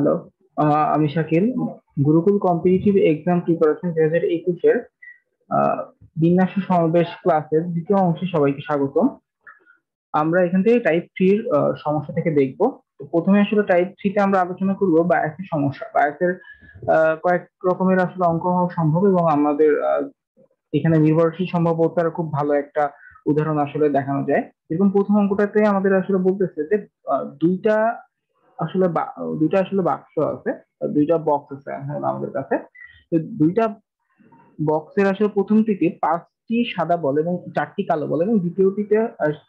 Hello, আমি Shakil. Gurukul competitive exam preparation 2021 এর বিন্যাস সমাবেশ ক্লাসের দ্বিতীয় অংশে সবাইকে স্বাগতম। আমরা এখান থেকে টাইপ 3 এর সমস্যা থেকে দেখব। তো প্রথমে আসলে টাইপ 3 তে আমরা আলোচনা করব বায়াসের সমস্যা। বায়াসের কয়েক রকমের আসলে অঙ্ক হওয়া সম্ভব এবং আমাদের এখানে নির্ভরশীল সম্ভাব্যতার খুব ভালো একটা উদাহরণ আসলে দেখানো যায়। এরকম প্রথম অঙ্কটাতে আমাদের আসলে বলতেছে যে দুইটা আসলে বাক্স আছে, দুইটা বক্স আছে আমাদের কাছে। তো দুইটা বক্সের আসলে প্রথমটিতে 5টি সাদা বল এবং 4টি কালো বল এবং দ্বিতীয়টিতে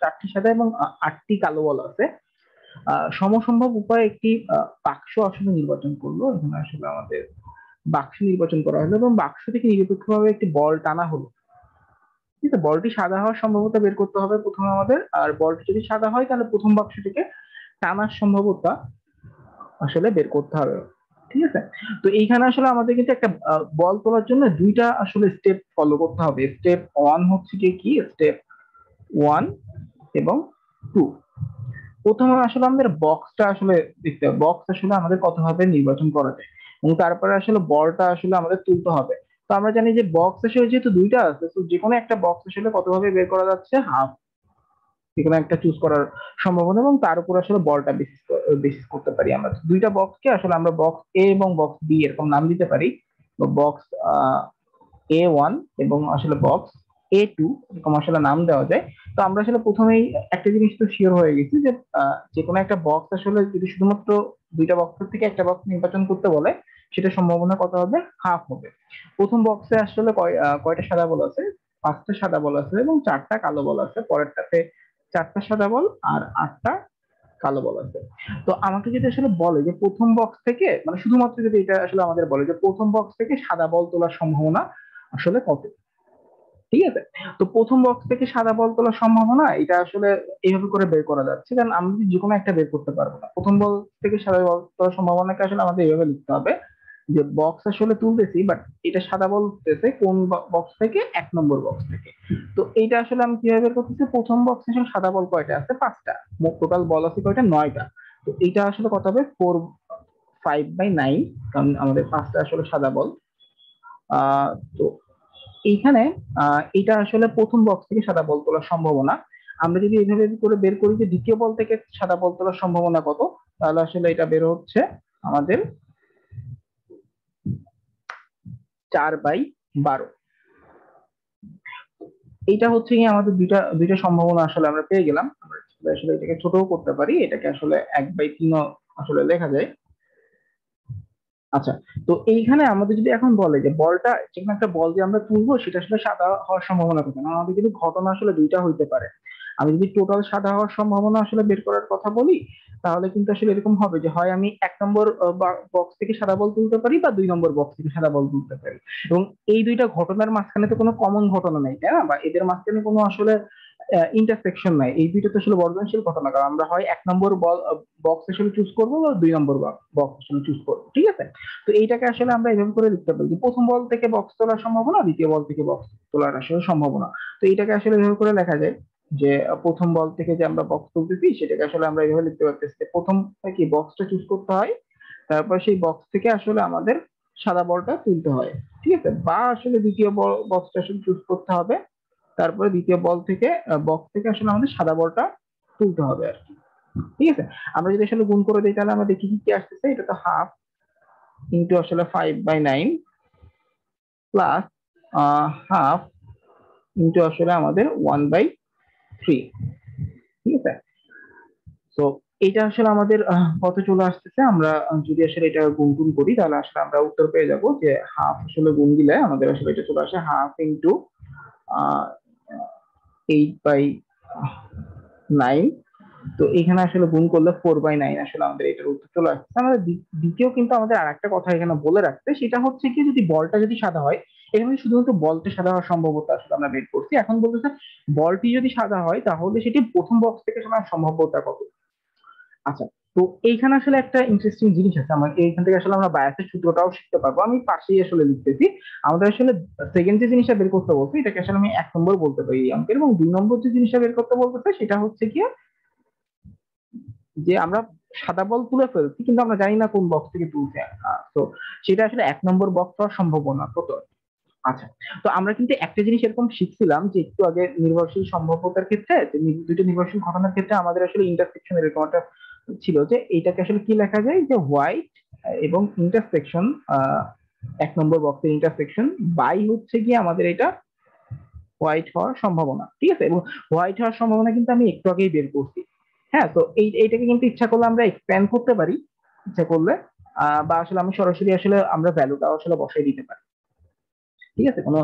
4টি সাদা এবং 8টি কালো বল আছে। সমসম্ভব উপায়ে একটি বাক্স আসলে নির্বাচন করলো। এখানে আসলে আমাদের বাক্স নির্বাচন করা হলো এবং বাক্স থেকে নিরপেক্ষভাবে একটি বল টানা হলো। ঠিক আছে, বলটি সাদা হওয়ার সম্ভাবনা বের করতে হবে প্রথমে আমাদের। আর বলটি যদি সাদা হয় তাহলে প্রথম বাক্সটিকে টানার সম্ভাবনা আসলে বের করতে হবে। ঠিক আছে, তো এইখানে আসলে আমাদের কিন্তু একটা বল তোলার জন্য দুইটা আসলে স্টেপ ফলো করতে হবে। স্টেপ 1 হচ্ছে কি? স্টেপ 1 এবং 2। প্রথমে আসলে আমাদের বক্সটা আসলে দেখতে হবে, বক্স আসলে আমাদের কতভাবে নির্বাচন করা যায় এবং তারপরে আসলে বলটা আসলে আমাদের তুলতে হবে। তো আমরা জানি যে বক্স আসলে যেহেতু দুইটা আছে, তো যে কোনো একটা বক্স আসলে কতভাবে বের করা যাচ্ছে, হাফ যেকোনো একটা চুজ করার সম্ভাবনা এবং তার উপর আসলে বলটা বেসিস করতে পারি আমরা। দুইটা বক্সকে আসলে আমরা বক্স এ এবং বক্স বি এরকম নাম দিতে পারি, বক্স A1 এবং আসলে বক্স A2 এরকম আসলে নাম দেওয়া যায়। তো আমরা আসলে প্রথমেই একটা জিনিস তো শিওর হয়ে গেছি যে যেকোনো একটা বক্স আসলে যদি শুধুমাত্র দুইটা বক্সের থেকে একটা বক্স নির্বাচন করতে বলে সেটা সম্ভাবনা কত হবে? হাফ হবে। প্রথম বক্সে আসলে কয়টা সাদা বল আছে? 5টা সাদা বল আছে এবং 4টা কালো বল আছে। পরেরটাতে 4টা সাদা বল আর 8টা কালো বল আছে। তো আমাকে যদি আসলে বলে যে প্রথম বক্স থেকে, মানে শুধুমাত্র যদি এটা আসলে আমাদের বলে যে প্রথম বক্স থেকে সাদা বল তোলার সম্ভাবনা আসলে কত। ঠিক আছে, তো প্রথম বক্স থেকে সাদা বল তোলার সম্ভাবনা এটা আসলে এইভাবে করে বের করা যাচ্ছে, কারণ আমি যে কোনো একটা বের করতে পারবো না। প্রথম বক্স থেকে সাদা বল তোলার সম্ভাবনাকে আসলে আমাদের এইভাবে লিখতে হবে যে বক্স আসলে তুলতেছি, বাট এটা সাদা বল উঠতেছে কোন বক্স থেকে? 1 নম্বর বক্স থেকে। তো এইটা আসলে আমি কিভাবে বের করতেছি? প্রথম বক্সে আসলে সাদা বল কয়টা আছে? 5টা। মোট টোটাল বল আছে কয়টা? 9টা। তো এইটা আসলে কত হবে? 4/5/9, কারণ আমাদের 5টা আসলে সাদা বল। তো এইখানে এটা আসলে প্রথম বক্স থেকে সাদা বল তোলার সম্ভাবনা। আমরা যদি এইভাবে করে বের করি যে দ্বিতীয় বল থেকে সাদা বল তোলার সম্ভাবনা কত, তাহলে আসলে এটা বের হচ্ছে আমাদের 4/12। এটা হচ্ছে কি আমাদের দুইটা সম্ভাবনা আসলে আমরা পেয়ে গেলাম। আমরা আসলে এটাকে ছোটও করতে পারি, এটাকে আসলে 1/3ও আসলে লেখা যায়। আচ্ছা, তো এইখানে আমাদের যদি এখন বলে যে বলটা, যেখানে একটা বল দিয়ে আমরা তুলবো সেটা আসলে সাদা হওয়ার সম্ভাবনা কত, না আমাদের কিন্তু ঘটনা আসলে দুইটা হইতে পারে। আমি যদি টোটাল সাদা হওয়ার সম্ভাবনা আসলে বের করার কথা বলি তাহলে কিন্তু আসলে এরকম হবে যে হয় আমি 1 নম্বর বক্স থেকে সাদা বল তুলতে পারি বা 2 নম্বর বক্স থেকে সাদা বল তুলতে পারি। এবং এই দুইটা ঘটনার মাঝখানে তো কোনো কমন ঘটনা নাই, তাই না? বা এদের মাঝখানে কোনো আসলে ইন্টারসেকশন নাই। এই দুইটা তো আসলে বর্জনশীল ঘটনা, কারণ আমরা হয় 1 নম্বর বক্স আসলে চুজ করবো বা 2 নম্বর বক্স আসলে চুজ করবো। ঠিক আছে, তো এইটাকে আসলে আমরা এইভাবে করে লিখতে পারি যে প্রথম বল থেকে বক্স তোলার সম্ভাবনা, দ্বিতীয় বল থেকে বক্স তোলার আসলে সম্ভাবনা। তো এইটাকে আসলে এইভাবে করে লেখা যায় যে প্রথম বল থেকে যে আমরা বক্স তুলতেছি সেটাকে আসলে আমরা এইভাবে লিখতে পারতেছি, প্রথম থেকে বক্সটা চুজ করতে হয়, তারপর সেই বক্স থেকে আসলে আমাদের সাদা বলটা তুলতে হয়। ঠিক আছে, বা আসলে দ্বিতীয় বক্সটা আসলে চুজ করতে হবে, তারপরে দ্বিতীয় বল থেকে বক্স থেকে আসলে আমাদের সাদা বলটা তুলতে হবে আর কি। ঠিক আছে, আমরা যদি আসলে গুণ করে দিই তাহলে আমরা দেখি কি আসতেছে। এটা তো 1/2 × 5/9 প্লাস 1/2 × আসলে আমাদের 1/3। ঠিক আছে, তো এটা আসলে আমাদের কত চলে আসতেছে। আমরা যদি আসলে এটা গুণ করি তাহলে আসলে আমরা উত্তর পেয়ে যাবো যে 1/2 আসলে গুণ দিলে আমাদের আসলে এটা চলে আসে 1/2 × 8/9। তো এখানে আসলে গুণ করলে 4/9 আসলে আমাদের এটার উত্তর চলে আসছে। আমাদের দ্বিতীয় কিন্তু আমাদের আর একটা কথা এখানে বলে রাখতে, সেটা হচ্ছে কি যদি বলটা যদি সাদা হয়, এখানে শুধুমাত্র বলটা সাদা হওয়ার সম্ভাবনা আসলে আমরা বের করছি। এখন বলতেছে বলটি যদি সাদা হয় তাহলে সেটি প্রথম বক্স থেকে সাদার সম্ভাবনা কত। আচ্ছা, তো এইখানে আসলে একটা ইন্টারেস্টিং জিনিস আছে, আমরা এইখান থেকে আসলে আমরা বায়াসের সূত্রটাও শিখতে পারবো। আমি পাশেই আসলে লিখতেছি, আমাদের আসলে সেকেন্ড যে জিনিসটা বের করতে বলছে এটাকে আসলে আমি 1 নম্বর বলতে পারি এই অঙ্কের, এবং 2 নম্বর যে জিনিসটা বের করতে বলতেছে সেটা হচ্ছে কি যে আমরা সাদা বল তুলে ফেলছি, কিন্তু আমরা জানি না কোন বক্স থেকে তুলছে, তো সেটা আসলে এক নম্বর বক্স হওয়ার সম্ভাবনা কত। আচ্ছা, তো আমরা কিন্তু একটা জিনিস এরকম শিখছিলাম যে একটু আগে নির্ভরশীল সম্ভাব্যতার ক্ষেত্রে, দুটো নির্ভরশীল ঘটনার ক্ষেত্রে আমাদের আসলে ইন্টারসেকশন এরকম একটা ছিল যে এটাকে আসলে কি লেখা যায়, যে হোয়াইট এবং ইন্টারসেকশন এক নম্বর বক্সের ইন্টারসেকশন বাই হচ্ছে গিয়ে আমাদের এটা হোয়াইট হওয়ার সম্ভাবনা, ঠিক আছে। এবং হোয়াইট হওয়ার সম্ভাবনা কিন্তু আমি একটু আগেই বের করছি, হ্যাঁ। তো এইটাকে কিন্তু ইচ্ছা করলে আমরা এক্সপ্যান্ড করতে পারি ইচ্ছা করলে, বা আসলে আমি সরাসরি আসলে আমরা ভ্যালুটা আসলে বসাই দিতে পারি, ঠিক আছে, কোনো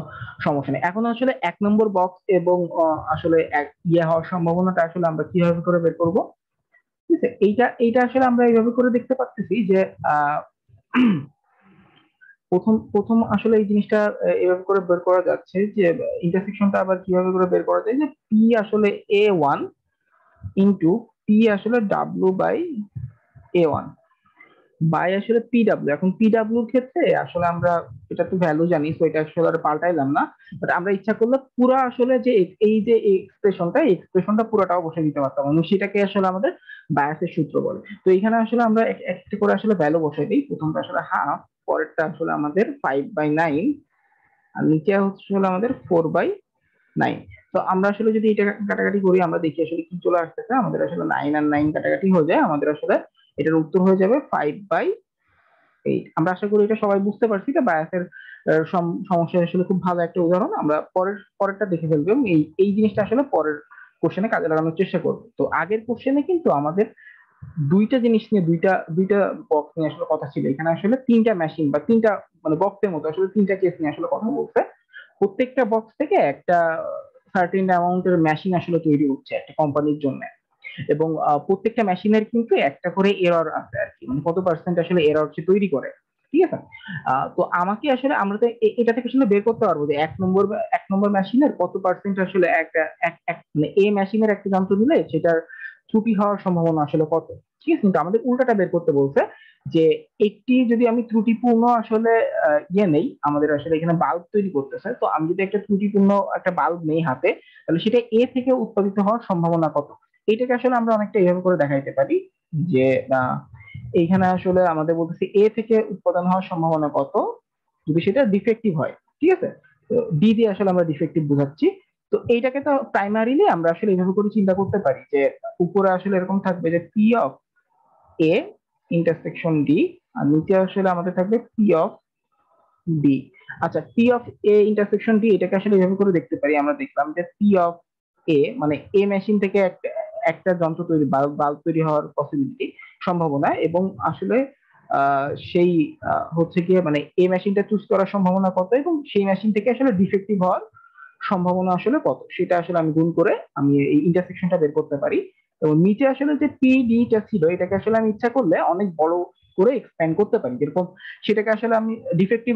সমস্যা নেই। এখন আসলে এক নম্বর বক্স এবং আসলে হওয়ার সম্ভাবনাটা আসলে আমরা কিভাবে করে বের করবো, ঠিক আছে। এইটা আসলে আমরা এইভাবে করে দেখতে পাচ্ছি যে প্রথম আসলে এই জিনিসটা এইভাবে করে বের করা যাচ্ছে যে ইন্টারসেকশনটা আবার কিভাবে করে বের করা যায়, যে পি আসলে a1 ইন্টু পি আসলে ডাব্লু বাই a1 বাই আসলে পি ডাব্লু। এখন পি ডাব্লুর ক্ষেত্রে আসলে আমরা এটা তো ভ্যালু জানি, তো এটা আসলে আর পাল্টাইলাম না, বাট আমরা ইচ্ছা করলে পুরা আসলে যে এই যে এক্সপ্রেশনটা পুরাটাও বসে দিতে পারতাম, এবং সেটাকে আসলে আমাদের বায়াসের সূত্র বলে। তো এখানে আসলে আমরা একটা করে আসলে ভ্যালু বসাই দিই, প্রথমটা আসলে হাফ, পরেরটা আসলে আমাদের 5/9, আর নিচে আসলে আমাদের 4/9। তো আমরা আসলে যদি এটা কাটাকাটি করি আমরা দেখি আসলে কি চলে আসতেছে, আমাদের আসলে 9 আর 9 কাটাকাটি হয়ে যায়, আমাদের আসলে এটার উত্তর হয়ে যাবে 5/8। আমরা আশা করি এটা সবাই বুঝতে পারছি, এটা বায়াসের সমস্যা আসলে খুব ভালো একটা উদাহরণ। আমরা পরেরটা দেখে ফেলবো, এই জিনিসটা আসলে পরের কোশ্চেনে কাজে লাগানোর চেষ্টা করবো। তো আগের কোশ্চেনে কিন্তু আমাদের দুইটা জিনিস নিয়ে দুইটা বক্স নিয়ে আসলে কথা ছিল, এখানে আসলে তিনটা মেশিন বা তিনটা মানে বক্সের মতো আসলে তিনটা কেস নিয়ে আসলে কথা বলছে। প্রত্যেকটা বক্স থেকে একটা সার্টেন অ্যামাউন্টের মেশিন আসলে তৈরি হচ্ছে একটা কোম্পানির জন্য, এবং প্রত্যেকটা মেশিনের কিন্তু একটা করে এরর আছে আর কি, মানে কত % আসলে এরর সে তৈরি করে, ঠিক আছে। তো আমাকে আসলে আমরা তো এটা থেকে আসলে বের করতে পারবো যে এক নম্বর মেশিনের কত % আসলে মানে এই মেশিনের একটা যন্ত্র দিলে সেটার ত্রুটি হওয়ার সম্ভাবনা আসলে কত, ঠিক আছে। কিন্তু আমাদের উল্টাটা বের করতে বলছে যে একটি যদি আমি ত্রুটিপূর্ণ আসলে নেই, আমাদের আসলে এখানে বাল্ব তৈরি করতেছে, তো আমি যদি একটা ত্রুটিপূর্ণ একটা বাল্ব নেই হাতে, তাহলে সেটা এ থেকে উৎপাদিত হওয়ার সম্ভাবনা কত। এটাকে আসলে আমরা অনেকটা এইভাবে করে দেখাইতে পারি যে এইখানে আসলে আমাদের বলতেছে এ থেকে উৎপাদন হওয়ার সম্ভাবনা কত যদি সেটা ডিফেক্টিভ হয়, ঠিক আছে। তো ডি দিয়ে আসলে আমরা ডিফেক্টিভ বোঝাচ্ছি। তো এইটাকে তো প্রাইমারিলি আমরা আসলে এইভাবে করে চিন্তা করতে পারি যে উপরে আসলে এরকম থাকবে যে P of A intersection D, আর নিচে আসলে আমাদের থাকবে পি অফ ডি। আচ্ছা, P of A intersection D এটাকে আসলে এইভাবে করে দেখতে পারি, আমরা দেখলাম যে পি অফ এ মানে এ মেশিন থেকে একটা যন্ত্র তৈরি বাল্ব তৈরি হওয়ার পসিবিলিটি সম্ভাবনা, এবং আসলে সেই হচ্ছে গিয়ে মানে এ মেশিনটা চুজ করার সম্ভাবনা কত, এবং সেই মেশিন থেকে আসলে ডিফেক্টিভ হওয়ার সম্ভাবনা আসলে কত, সেটা আসলে আমি গুণ করে আমি এই ইন্টারসেকশনটা বের করতে পারি। এবং নিচে আসলে যে পিডিটা ছিল এটাকে আসলে আমি ইচ্ছা করলে অনেক বড় করে এক্সপ্যান্ড করতে পারি, যেরকম সেটাকে আসলে আমি ডিফেক্টিভ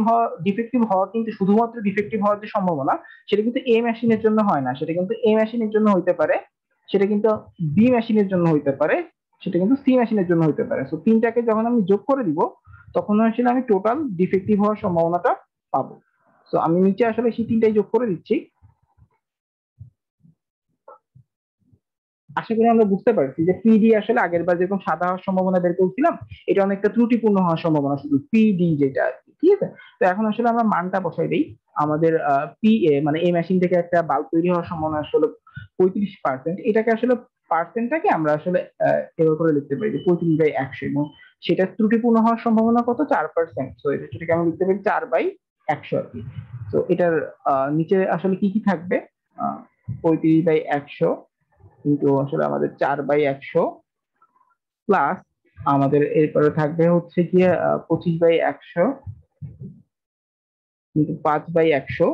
হওয়া কিন্তু শুধুমাত্র ডিফেক্টিভ হওয়ার যে সম্ভাবনা সেটা কিন্তু এ মেশিনের জন্য হয় না, সেটা কিন্তু এ মেশিনের জন্য হইতে পারে, সেটা কিন্তু বি মেশিনের জন্য হইতে পারে, সেটা কিন্তু সি মেশিনের জন্য হইতে পারে। তো তিনটাকে যখন আমি যোগ করে দিব তখন আসলে আমি টোটাল ডিফেক্টিভ হওয়ার সম্ভাবনাটা পাবো। তো আমি নিচে আসলে সেই তিনটাই যোগ করে দিচ্ছি, আশা করি আমরা বুঝতে পারছি যে পিডি আসলে আগের বার যেরকম সাদা হওয়ার সম্ভাবনা বের করেছিলাম এটা অনেকটা ত্রুটিপূর্ণ হওয়ার সম্ভাবনা, শুধু পিডি যেটা, ঠিক আছে। তো এখন আসলে আমরা মানটা বসাই দিই, আমাদের পি এ মানে এই মেশিন থেকে একটা বাল্ব তৈরি হওয়ার সম্ভাবনা আসলে 35%, এটাকে আসলে পার্সেন্টটাকে আমরা আসলে এভাবে করে লিখতে পারি যে 35/100, এবং সেটা ত্রুটিপূর্ণ হওয়ার সম্ভাবনা কত 4%, তো এটাকে আমি লিখতে পারি 4/100 আর কি। তো এটার নিচে আসলে কি কি থাকবে, 35/100 কিন্তু আসলে আমাদের 4/100 প্লাস আমাদের এরপরে থাকবে হচ্ছে কি 25/100 কিন্তু 5/100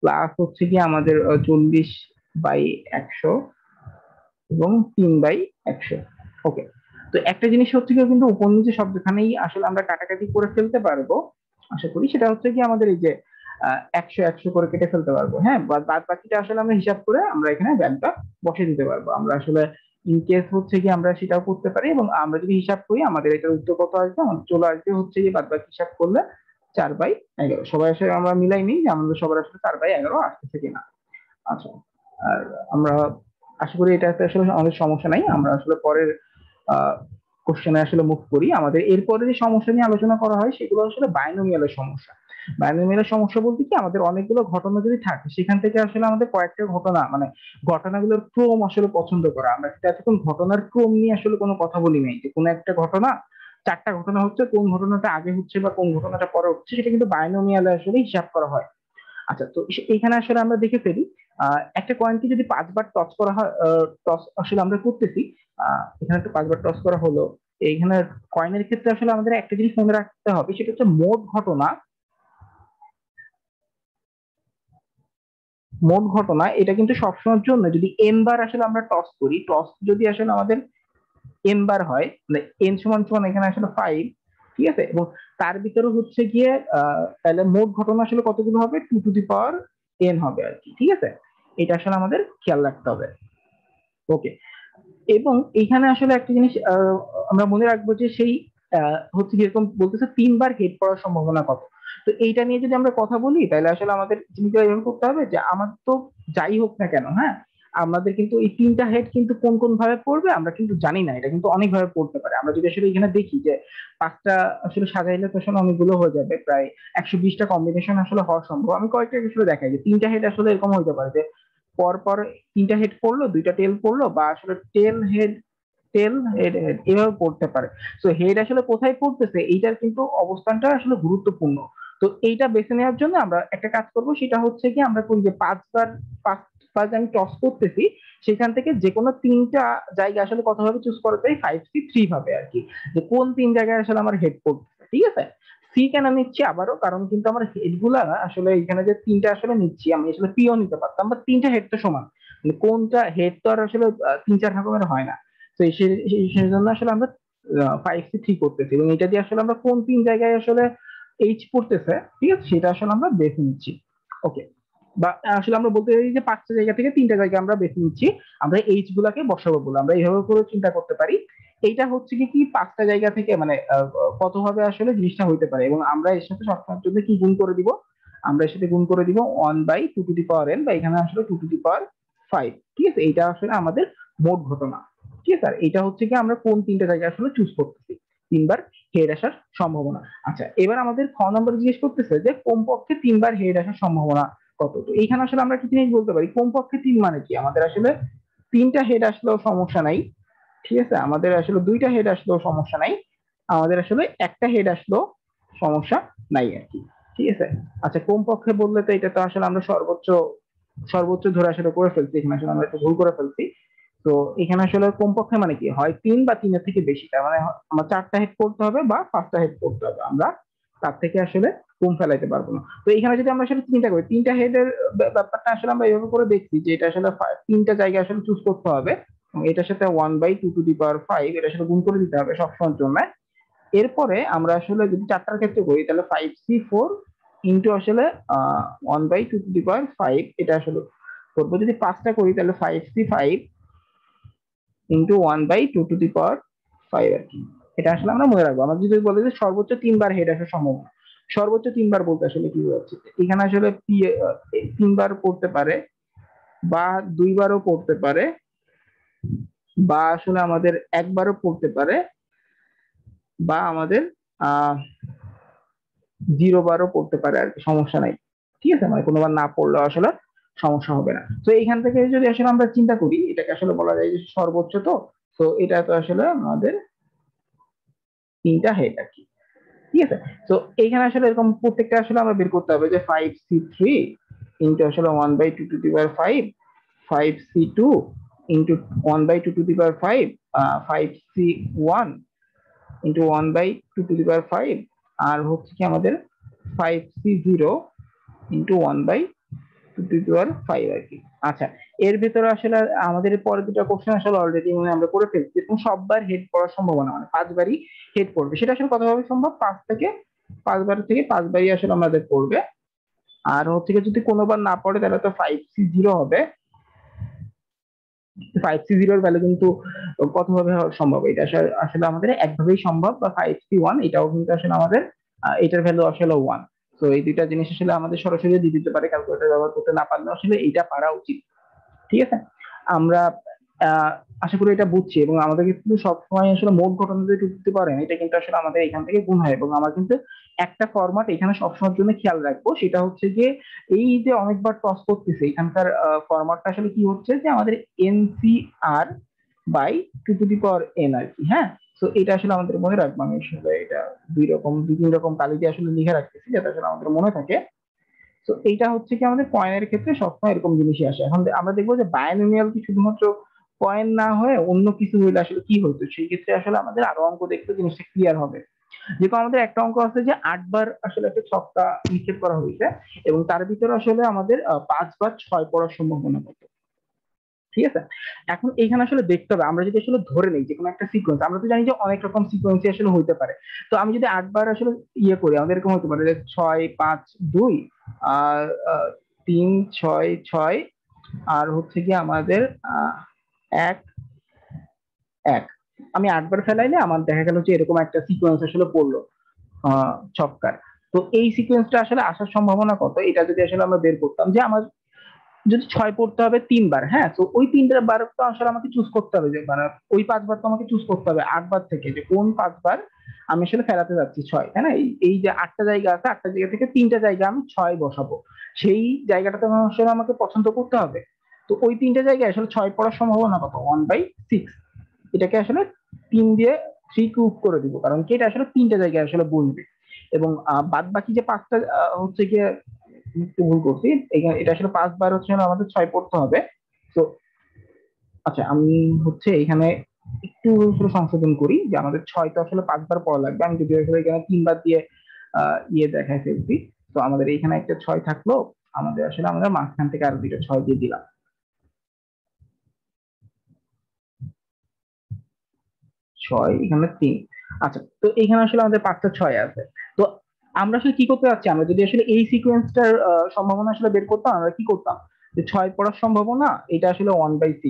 প্লাস হচ্ছে কি আমাদের 40/100 এবং 3/100, ওকে। তো একটা জিনিস হচ্ছে কি কিন্তু উপর নিচে সবখানেই আসলে আমরা কাটাকাটি করে ফেলতে পারবো, আশা করি সেটা হচ্ছে কি আমাদের এই যে 100 করে কেটে ফেলতে পারবো, হ্যাঁ। বাদ বাকিটা আসলে আমরা হিসাব করে আমরা এখানে ব্যাংকটা বসে দিতে পারবো, আমরা আসলে ইনকেস হচ্ছে কি আমরা সেটাও করতে পারি। এবং আমরা যদি হিসাব করি আমাদের এটার উত্তর কত আসবে, চলে আসবে হচ্ছে কি বাদ বাকি হিসাব করলে 4/11। সবাই আসলে আমরা মিলাই নিই যে আমাদের সবার আসলে 4/11 আসতেছে কিনা। আচ্ছা, আর আমরা আশা করি এটাতে আসলে আমাদের সমস্যা নাই, আমরা আসলে পরের কোশ্চেনে আসলে মুভ করি, আমাদের এরপরে যে সমস্যা নিয়ে আলোচনা করা হয় সেগুলো আসলে বাইনোমিয়ালের সমস্যা। বাইনোমিয়ালের সমস্যা বলতে কি, আমাদের অনেকগুলো ঘটনা যদি থাকে সেখান থেকে আসলে আমাদের কয়েকটা ঘটনা মানে ঘটনাগুলোর ক্রম আসলে পছন্দ করা। আমরা এতক্ষণ ঘটনার ক্রম নিয়ে আসলে কোনো কথা বলি নাই যে কোনো একটা ঘটনা চারটা ঘটনা হচ্ছে, কোন ঘটনাটা আগে হচ্ছে বা কোন ঘটনাটা পরে হচ্ছে, সেটা কিন্তু বাইনোমিয়ালে আসলে হিসাব করা হয়। আচ্ছা, তো এইখানে আসলে আমরা দেখে ফেলি একটা কয়েনকে যদি পাঁচবার টস করা হয়, টস আসলে আমরা করতেছি, এখানে তো পাঁচবার টস করা হলো। এইখানে কয়েনের ক্ষেত্রে আসলে আমাদের একটা জিনিস মনে রাখতে হবে, সেটা হচ্ছে মোট ঘটনা এটা কিন্তু সবসময়ের জন্য যদি এম বার আসলে আমরা টস করি, টস যদি আসলে আমাদের এম বার হয় মানে এন সমান সমান এখানে আসলে 5, ঠিক আছে, এবং তার ভিতরে হচ্ছে গিয়ে তাহলে মোট ঘটনা আসলে কতগুলো হবে 2^n হবে আর কি, ঠিক আছে, এটা আসলে আমাদের খেয়াল রাখতে হবে। ওকে, এবং এখানে আসলে একটা জিনিস আমরা মনে রাখবো যে সেই হচ্ছে যেরকম বলতেছে 3 বার হেড পড়ার সম্ভাবনা কত, তো এইটা নিয়ে যদি আমরা কথা বলি তাহলে আসলে আমাদের জিনিসটা এরকম করতে হবে যে আমার তো যাই হোক না কেন, হ্যাঁ, আমাদের কিন্তু এই 3টা হেড কিন্তু কোন কোন ভাবে পড়বে আমরা কিন্তু জানি না, এটা কিন্তু অনেক ভাবে পড়তে পারে। আমরা যদি আসলে এখানে দেখি যে 5টা আসলে সাজাইলে তো আসলে অনেকগুলো হয়ে যাবে, প্রায় 120টা কম্বিনেশন আসলে হওয়া সম্ভব। আমি কয়েকটা আসলে দেখাই যে 3টা হেড আসলে এরকম হইতে পারে যে পরপর 3টা হেড পড়লো, 2টা টেল পড়লো, বা আসলে টেল হেড এভাবে পড়তে পারে। সো হেড আসলে কোথায় পড়তেছে এইটার কিন্তু অবস্থানটা আসলে গুরুত্বপূর্ণ। তো এইটা বেছে নেওয়ার জন্য আমরা একটা কাজ করব, সেটা হচ্ছে কি আমরা কোন যে 5 বার আমি টস করতেছি সেখান থেকে যে কোনো 3টা জায়গা আসলে কতভাবে চুজ করা যায় 5C3 ভাবে আর কি, যে কোন 3 জায়গায় আসলে আমার হেড পড়তেছে, ঠিক আছে। C কেন নিচ্ছি আবারও, কারণ কিন্তু আমার হেডগুলা আসলে এখানে যে 3টা আসলে নিচ্ছি আমি আসলে পিও নিতে পারতাম, বা 3টা হেড তো সমান মানে কোনটা হেড তো আর আসলে 3-4 রকমের হয় না, তো সেই জন্য আসলে আমরা 5C3 করতেছি, এবং এটা দিয়ে আসলে আমরা কোন 3 জায়গায় আসলে H পড়তেছে, ঠিক আছে, সেটা আসলে আমরা বেছে নিচ্ছি। ওকে, বা আসলে আমরা বলতে চাই যে 5টা জায়গা থেকে 3টা জায়গা আমরা বেছে নিচ্ছি, আমরা H গুলাকে বসাবো বলে আমরা এইভাবে করে চিন্তা করতে পারি। এইটা হচ্ছে কি 5টা জায়গা থেকে মানে কতভাবে আসলে জিনিসটা হইতে পারে, এবং আমরা এর সাথে সবসময়ের জন্য কি গুণ করে দিব, আমরা এর সাথে গুণ করে দিব 1/2n, বা এখানে আসলে 2^5, ঠিক আছে, এইটা আসলে আমাদের মোট ঘটনা, ঠিক আছে। আর এটা হচ্ছে কি আমরা কোন 3টা জায়গা আসলে চুজ করতেছি 3 বার হেড আসার সম্ভাবনা। আচ্ছা, এবার আমাদের খ নম্বর জিজ্ঞেস করতেছে যে কমপক্ষে 3 বার হেড আসার সম্ভাবনা কত। তো এইখানে আসলে আমরা কি জিনিস বলতে পারি, কমপক্ষে 3 মানে কি আমাদের আসলে 3টা হেড আসলেও সমস্যা নাই, ঠিক আছে, আমাদের আসলে 2টা হেড আসলেও সমস্যা নাই, আমাদের আসলে 1টা হেড আসলেও সমস্যা নাই আর কি, ঠিক আছে। আচ্ছা, কমপক্ষে বললে তো এটা তো আসলে আমরা সর্বোচ্চ ধরে আসলে করে ফেলছি, এখানে আসলে আমরা একটু ভুল করে ফেলছি। তো এখানে আসলে কমপক্ষে মানে কি হয় 3 বা 3-এর থেকে বেশি, তার মানে আমার 4টা হেড পড়তে হবে বা 5টা হেড পড়তে হবে, আমরা তার থেকে আসলে কম ফেলাইতে পারবো না। তো এখানে যদি আমরা আসলে চিন্তা করি 3টা হেডের ব্যাপারটা আসলে আমরা এইভাবে করে দেখছি যে এটা আসলে 3টা জায়গা আসলে চুজ করতে হবে, এটার সাথে 1/2n এটা আসলে গুণ করে দিতে হবে সবসময়ের জন্য। এরপরে আমরা আসলে যদি 4টার ক্ষেত্রে করি তাহলে 5C4 ইন্টু আসলে 1/2n এটা আসলে করবো, যদি 5টা করি তাহলে 5C5 ইন্টু 1/2n আর কি, এটা আসলে আমরা মনে রাখবো। আমরা যদি বলে যে সর্বোচ্চ 3 বার হেড আসার সম্ভাবনা, সর্বোচ্চ 3 বার বলতে আসলে কি বোঝাচ্ছে, এখানে আসলে 3 বার পড়তে পারে বা 2 বারও পড়তে পারে বা আসলে আমাদের 1 বারও পড়তে পারে বা আমাদের 0 বারও পড়তে পারে আর কি, সমস্যা নাই, ঠিক আছে, মানে কোনোবার না পড়লেও আসলে সমস্যা হবে না। তো এইখান থেকে যদি আসলে আমরা চিন্তা করি এটাকে আসলে বলা যায় যে সর্বোচ্চ, তো এটা তো আসলে আমাদের 3টা হেড আর কি, ঠিক আছে। তো এইখানে আসলে এরকম প্রত্যেকটা আসলে আমরা বের করতে হবে যে 5C3 ইন্টু আসলে 1/2n, 5C2 into 1/2n, 5C1 into 1/2n, আর হচ্ছে কি আমাদের 5C0 ইন্টু 1/2n আর কি। আচ্ছা, এর ভিতরে আসলে আমাদের পরে দুটো কোশ্চেন আসলে অলরেডি মানে আমরা করে ফেলছি, এবং সববার হেড পড়ার সম্ভাবনা মানে 5 বারই হেড পড়বে, সেটা আসলে কতভাবে সম্ভব 5 বার থেকে 5 বারই আসলে আমাদের পড়বে। আর হচ্ছে যদি কোনোবার না পড়ে তাহলে তো 5C0 হবে, 5C0 এর ভ্যালু কিন্তু কতভাবে সম্ভব, এটা আসলে আমাদের একভাবেই সম্ভব, বা 5C1 এটাও কিন্তু আসলে আমাদের এটার ভ্যালু আসলে 1। তো এই দুইটা জিনিস আসলে আমাদের সরাসরি দিয়ে দিতে পারে, ক্যালকুলেটর ব্যবহার করতে না পারলে আসলে এটা পারা উচিত, ঠিক আছে। আমরা আশা করি এটা বুঝছি। এবং আমাদেরকে কিন্তু সবসময় আসলে মোট ঘটনা যদি ঢুকতে পারেন এটা কিন্তু আসলে আমাদের এখান থেকে গুণ হয়। এবং আমার কিন্তু একটা ফরম্যাট এখানে সবসময়ের জন্য খেয়াল রাখবো, সেটা হচ্ছে যে এই যে অনেকবার ক্রস করতেছে এখানকার ফরম্যাটটা আসলে কি হচ্ছে যে আমাদের এনসিআর বাই 2n আর কি। হ্যাঁ, তো এটা আসলে আমাদের মনে রাখবো। আমি আসলে এটা দুই তিন রকম তালি দিয়ে আসলে লিখে রাখতেছি যাতে আসলে আমাদের মনে থাকে। তো এইটা হচ্ছে কি আমাদের কয়েনের ক্ষেত্রে সবসময় এরকম জিনিসই আসে। এখন আমরা দেখবো যে বাইনোমিয়াল কি শুধুমাত্র কয়েন না হয়ে অন্য কিছু হইলে আসলে কি হতো, সেই ক্ষেত্রে আসলে আমাদের আরো অঙ্ক দেখতে জিনিসটা ক্লিয়ার হবে। যেরকম আমাদের একটা অঙ্ক আছে যে 8 বার আসলে একটা ছক্কা নিক্ষেপ করা হয়েছে এবং তার ভিতরে আসলে আমাদের 5 বার 6 পড়ার সম্ভাবনা কত, ঠিক আছে। এখন এখানে আসলে দেখতে হবে আমরা যদি আসলে ধরে নেই যে কোনো একটা সিকোয়েন্স, আমরা তো জানি যে অনেক রকম সিকোয়েন্স আসলে হইতে পারে। তো আমি যদি 8 বার আসলে ইয়ে করি আমাদের এরকম হতে পারে যে 6, 5, 2 আর 3, 6, 6 আর হচ্ছে কি আমাদের 1, 1 আমি 8 বার ফেলাইলে আমার দেখা গেল যে এরকম একটা সিকোয়েন্স আসলে পড়লো ছক্কার। তো এই সিকোয়েন্সটা আসলে আসার সম্ভাবনা কত এটা যদি আসলে আমরা বের করতাম যে আমার যদি 6 পড়তে হবে 3 বার, হ্যাঁ, তো ওই 3 বার তো আসলে আমাকে চুজ করতে হবে যে মানে ওই 5 বার তো আমাকে চুজ করতে হবে 8 বার থেকে যে কোন 5 বার আমি আসলে ফেরাতে যাচ্ছি 6, তাই না। এই যে 8টা জায়গা আছে 8টা জায়গা থেকে 3টা জায়গা আমি 6 বসাবো, সেই জায়গাটা তো আসলে আমাকে পছন্দ করতে হবে। তো ওই 3টা জায়গায় আসলে 6 পড়ার সম্ভাবনা কত, 1/6। এটাকে আসলে 3 দিয়ে 3 কিউব করে দিব, কারণ কি এটা আসলে 3টা জায়গায় আসলে বসবে। এবং বাদ বাকি যে 5টা হচ্ছে কি ভুল করছি, এটা আসলে 5 বার হচ্ছে আমাদের 6 পড়তে হবে। তো আচ্ছা আমি হচ্ছে এখানে একটু সংশোধন করি যে আমাদের 6 তো আসলে 5 বার পড়া লাগবে। আমি যদি এখানে 3 বার দিয়ে ইয়ে দেখাই ফেলছি, তো আমাদের এখানে একটা 6 থাকলো, আমাদের আসলে আমরা মাঝখান থেকে আরো দুটো 6 দিয়ে দিলাম। এখানে 3, আচ্ছা। তো এখানে আসলে আমাদের 5টা 6 আছে। তো আমরা আসলে কি করতে যাচ্ছি, আমরা যদি আসলে এই সিকোয়েন্সটার সম্ভাবনা আসলে বের করতাম আমরা কি করতাম যে 6 পড়ার সম্ভাবনা এটা আসলে 1/6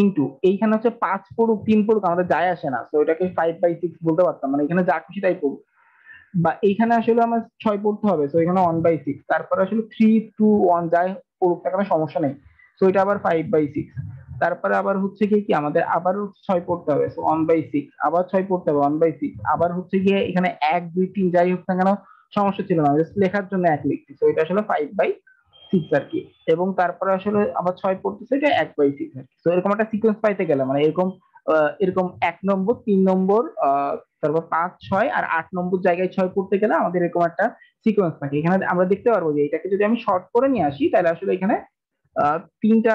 ইন্টু এইখানে হচ্ছে 5 পড়ুক 3 পড়ুক আমাদের যায় আসে না, তো এটাকে 5/6 বলতে পারতাম, মানে এখানে যা খুশি তাই পড়ুক। বা এইখানে আসলে আমার 6 পড়তে হবে, তো এখানে 1/6, তারপরে আসলে 3, 2, 1 যায় পড়ুক না কোনো সমস্যা নেই, তো এটা আবার 5/6। তারপরে আবার হচ্ছে কি আমাদের আবার 6 পড়তে হবে, সো 1/6, আবার 6 পড়তে হবে 1/6, আবার হচ্ছে গিয়ে এখানে 1, 2, 3 যাই হোক না কেন সমস্যা ছিল না, জাস্ট লেখার জন্য 1 লিখছি, সো এটা আসলে 5/6 আর কি। এবং তারপরে আসলে আবার 6 পড়তেছে, এটা 1/6 আর কি। সো এরকম একটা সিকোয়েন্স পাইতে গেলে মানে এরকম 1 নম্বর 3 নম্বর তারপর 5, 6 আর 8 নম্বর জায়গায় 6 পড়তে গেলে আমাদের এরকম একটা সিকোয়েন্স থাকে। এখানে আমরা দেখতে পারবো যে এটাকে যদি আমি শর্ট করে নিয়ে আসি তাহলে আসলে এখানে 5টা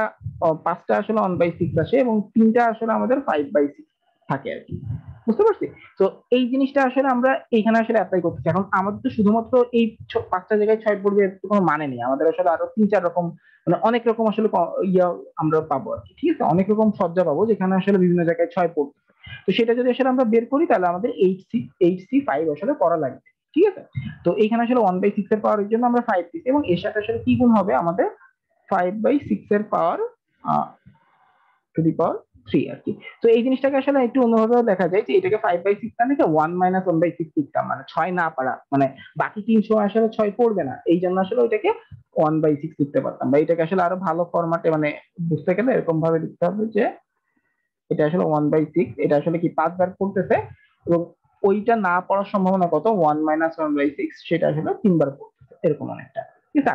আসলে 1/6 আসে এবং 3টা আসলে আমাদের 5/6 থাকে আর কি, বুঝতে পারছি। তো এই জিনিসটা আসলে আমরা এইখানে আসলে অ্যাপ্লাই করতেছি। এখন আমাদের তো শুধুমাত্র এই 5টা জায়গায় 6 পড়বে এর কোনো মানে নেই, আমাদের আসলে আরো 3-4 রকম মানে অনেক রকম আসলে ইয়া আমরা পাবো আর কি, ঠিক আছে। অনেক রকম সজ্জা পাবো যেখানে আসলে বিভিন্ন জায়গায় 6 পড়বে। তো সেটা যদি আসলে আমরা বের করি তাহলে আমাদের HC5 আসলে করা লাগবে, ঠিক আছে। তো এইখানে আসলে 1/6 এর পাওয়ার জন্য আমরা 5 দিচ্ছি এবং এর সাথে আসলে কি গুণ হবে আমাদের 5/6 এর পাওয়ার 3 আর কি। তো এই জিনিসটাকে আসলে একটু অন্যভাবেও দেখা যায় যে এটাকে 5/6 না লিখে 1 - 1/6 লিখতাম, মানে 6 না পারা, মানে বাকি 300 আসলে 6 পড়বে না, এই জন্য আসলে ওইটাকে 1/6 লিখতে পারতাম। বা এটাকে আসলে আরো ভালো ফরম্যাটে মানে বুঝতে গেলে এরকম ভাবে লিখতে হবে যে এটা আসলে 1/6, এটা আসলে কি 5 বার পড়তেছে এবং ওইটা না পড়ার সম্ভাবনা কত, 1 - 1/6, সেটা আসলে 3 বার পড়তেছে, এরকম অনেকটা।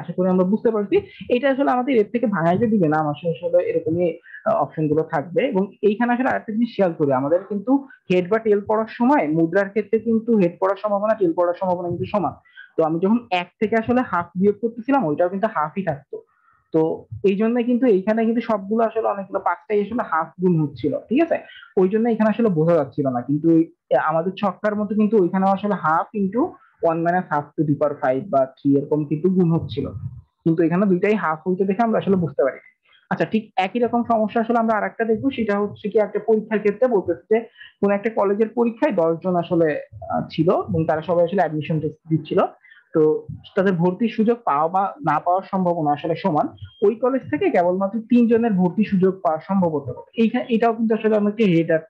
আশা করি আমরা বুঝতে পারছি। এটা আসলে আমাদের এর থেকে ভাঙাইতে দিবে না, আমার আসলে এরকমই অপশন গুলো থাকবে। এবং এইখানে আসলে আরেকটা জিনিস খেয়াল করি, আমাদের কিন্তু হেড বা টেল পড়ার সময় মুদ্রার ক্ষেত্রে কিন্তু হেড পড়ার সম্ভাবনা টেল পড়ার সম্ভাবনা কিন্তু সমান। তো আমি যখন 1 থেকে আসলে হাফ বিয়োগ করতেছিলাম ওইটাও কিন্তু হাফই থাকতো, তো এই জন্য কিন্তু এইখানে কিন্তু সবগুলো আসলে অনেকগুলো 5টাই আসলে হাফ গুণ হচ্ছিল, ঠিক আছে। ওই জন্য এখানে আসলে বোঝা যাচ্ছিল না, কিন্তু আমাদের ছক্কার মতো কিন্তু ওইখানে আসলে হাফ ইন্টু 1 - 1/2 বা 3 এরকম কিন্তু গুণ হচ্ছিল, কিন্তু এখানে দুইটাই হাফ হইতে দেখে আমরা আসলে বুঝতে পারি। আচ্ছা, ঠিক একই রকম সমস্যা আসলে আমরা আরেকটা দেখবো, সেটা হচ্ছে কি একটা পরীক্ষার ক্ষেত্রে বলতেছে যে কোন একটা কলেজের পরীক্ষায় 10 জন আসলে ছিল এবং তারা সবাই আসলে অ্যাডমিশন টেস্ট দিচ্ছিল। তো তাদের ভর্তির সুযোগ পাওয়া বা না পাওয়ার সম্ভাবনা আসলে সমান। ওই কলেজ থেকে কেবলমাত্র 3 জনের ভর্তি সুযোগ পাওয়া সম্ভব হতো। এইখানে এটাও কিন্তু আসলে আমাদের হেড আর